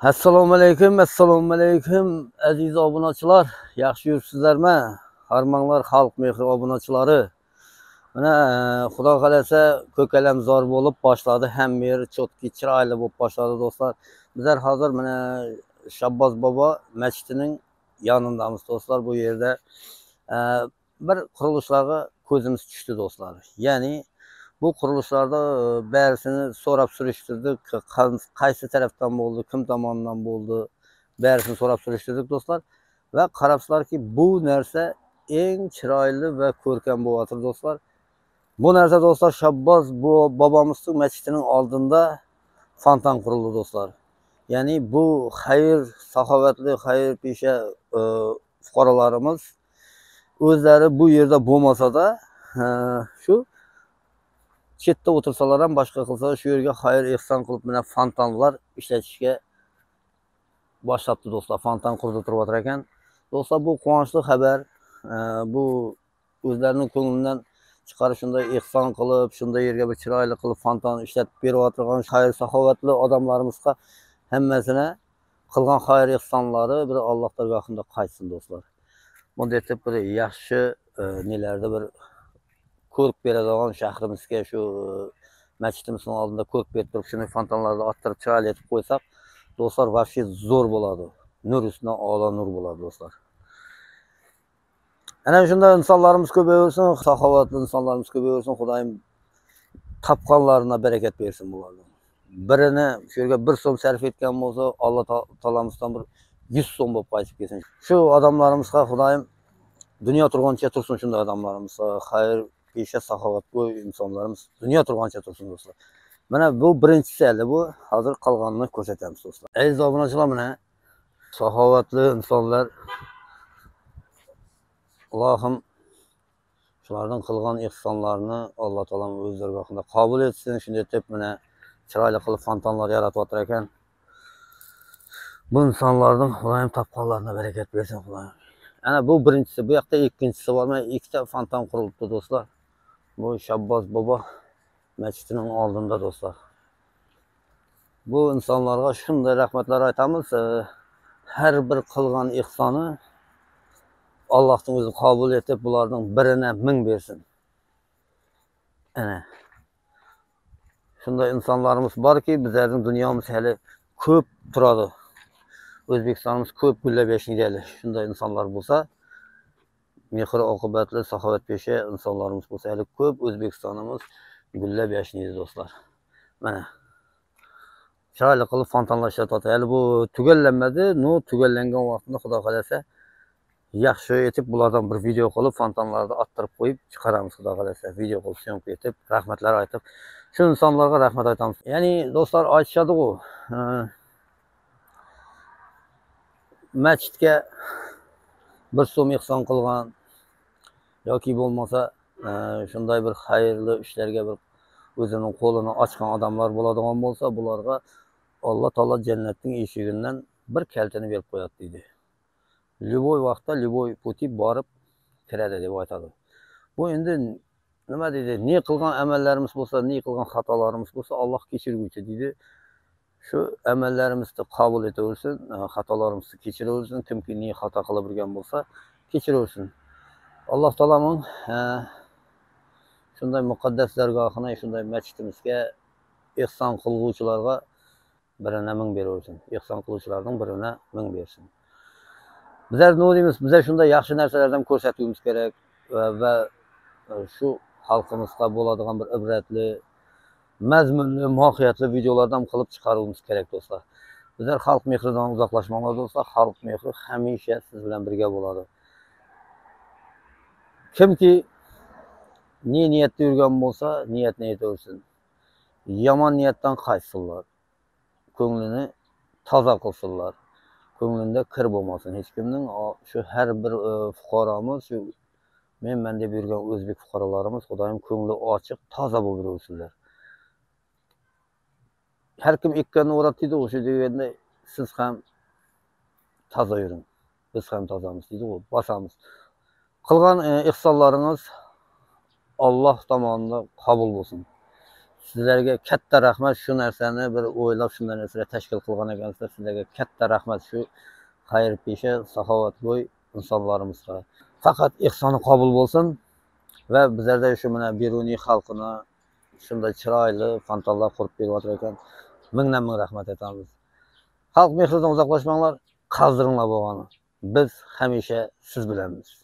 Assalamu alaikum, aziz obunachilar, yaxshi yuribsizlarmi? Harmanlar xalq mehri obunachilari. Mana Xudo xolasa ko'kalamzor bo'lib boshladi, hamma yer chotki chiroyli bo'lib boshladi do'stlar. Bizlar hozir mana Shabboz bobo masjidining yonidamiz do'stlar. Bu yerda bir qurilishlarga ko'zimiz tushdi do'stlar. Ya'ni bu kuruluşlarda berisini sorab sürüştürdük, kaysi taraftan oldu, kim zamanından oldu, berisini sorab sürüştürdük dostlar. Ve karapsılar ki bu nerse en çıraylı ve körken bu atır dostlar. Bu nerse dostlar Shabboz bu babamızın mescidinin aldığında fontan kuruldu dostlar. Yani bu hayır, sahavetli, hayır pişe fukaralarımız özleri bu yerde bulmasa da şu chetda o'tirsalardan başka kılsa şu yerga hayır ihsan qilib bilan fontanlar ishlatishga boshlabdi dostlar. Fontan qurib turib otar ekan. Dostlar bu quvonchli haber, bu o'zlarining ko'nglidan chiqarib shunday ihson qilib, shunday yerga bir chiroyli qilib fontan ishlatib berib o'tirgan hayır saxovatli odamlarimizga hammasini qilgan hayır ihsonlari bir Alloh taologa hamda qaytsin dostlar. Bunday deb bir yaxshi nelarda bir ko'rib beradigan shahrimizga shu masjidimizning oldida ko'rib berib turib shuni fontanlarni ottirib chiroyli etib qo'ysak do'stlar vaqti zo'r bo'ladi. Nur ustidan a'lo nur bo'ladi do'stlar. Ana shunday insonlarimiz ko'paysin, saxovatli insonlarimiz ko'paysin. Xudoyim topqonlarına bereket bersin bularga. Birini shu yerga 1 so'm sarf etgan bo'lsa, Alloh taolamizdan bir 100 so'm bo'lib qaytib kelsin. Shu odamlarimizga Xudoyim dunyo turguncha tursin shunday odamlarimiz. Xayr işe sahavat bu insanlarımız dünya turgancha tursun dostlar. Mana bu birincisi hali bu hazır kalganını ko'rsatamiz dostlar. Aziz obunachilar mana sahavatli insanlar Allohim shulardan qilgan ihsonlarini Alloh taolam o'zlari haqida qabul etsin. Shunday deb mana chiroyli qilib fontanlar yaratib otar ekan. Bu insanlardan Allohim topqonlarına bereket versin Allohim. Ana bu birincisi, bu yoqda ikkinchisi var. Mana ikkita fontan qurilibdi dostlar. Bu Shabboz bobo masjidining oldinda dostlar. Bu insonlarga shunday rahmatlar aytamiz. Her bir qilgan ihsoni Allohning o'zi qabul etib, bularning birine 1000 bersin. Ana. Shunday insonlarimiz borki, bizning dunyomiz hali ko'p turadi. O'zbekistonimiz ko'p gullab yashnaydi. Shunday insonlar bo'lsa, mehr oqibatli, saxovatpesha insonlarimiz bo'lsa, hali ko'p O'zbekistonimiz gullab yashnaydi dostlar. Mana chiroyli qilib fontanlar ishlatyapti. Hali bu tugallanmadi. No tugallangan vaqtida Xudo xolasa yaxshi etib bulardan bir video qilib fontanlarni ottirib qo'yib chiqaramiz Xudo xolasa. Video qilib syomka etib rahmatlar aytib shu insonlarga rahmat aytamiz. Ya'ni dostlar aytishadi-ku, masjidga 1 so'm ihson qilgan yoki bo'lmasa shunday bir xayrli ishlarga bir o'zining qo'lini ochgan odamlar bo'ladigan bo'lsa, bularga Alloh taolo jannatning eshigidan bir kaltani berib qo'yadi deydi. Liboy vaqtda liboy puti borib kiradi deb aytadi. Bu endi nima deydi? Ne qilgan amallarimiz bo'lsa, ne qilgan xatolarimiz bo'lsa, Alloh kechirguvchi deydi. Şu amellerimizi kabul ediyorsun, hatalarımızı keçiriyorsun, kimki niye hata kılabilgen olsa keçiriyorsun. Allah talamın şunday mukaddes dergahına, şunday mescidimizge ihsan kılgıçılarga birine 1000 veriyorsun. İhsan kılgıçılardan birine 1000 veriyorsun. Bizler ne deyimiz? Bizler şunday yaxşı nerselerden ko'rsatishimiz gerek ve şu halkımızda bo'ladigan bir ibretli, mazmunli, mohiyatli videolardan qilib chiqarishimiz kerak dostlar. Bizlar xalq mehridan uzoqlashmanglar dostlar. Xalq mehri hamisha siz bilan birga bo'ladi. Kimki ne niyatda yurgan bo'lsa, niyatni aytaversin. Yomon niyatdan qaytsinlar. Ko'nglini toza qilsinlar. Ko'nglinda kir bo'lmasin hech kimning. Shu har bir fuqaromiz, shu men deb yurgan o'zbek fuqarolarimiz Xudoyim ko'ngli ochiq, toza bo'lib yursinlar. Her kim ikkanni o'rab deydi, o'sha deganda siz ham toza yuring, biz ham tozamiz deydi, basamiz. Qilgan ihsonlaringiz Alloh tomonidan qabul bo'lsin. Sizlərə katta rahmat şu nərsəni bir oylab şundan ötürə təşkil qılğana gəlsə sizlərə katta rahmat şu xeyirpəşə, səxavətli insanlarımızğa. Faqat ihsanı qəbul olsun və bizlərdə şu mana Beruniy xalqına şunday çiraylı fantallar qurub berib atırkən minglən min rahmat etəmiz. Xalq mehrindən uzaqlaşmaqlar, qazdırınlar boğanı. Biz həmişə siz bilənmiz.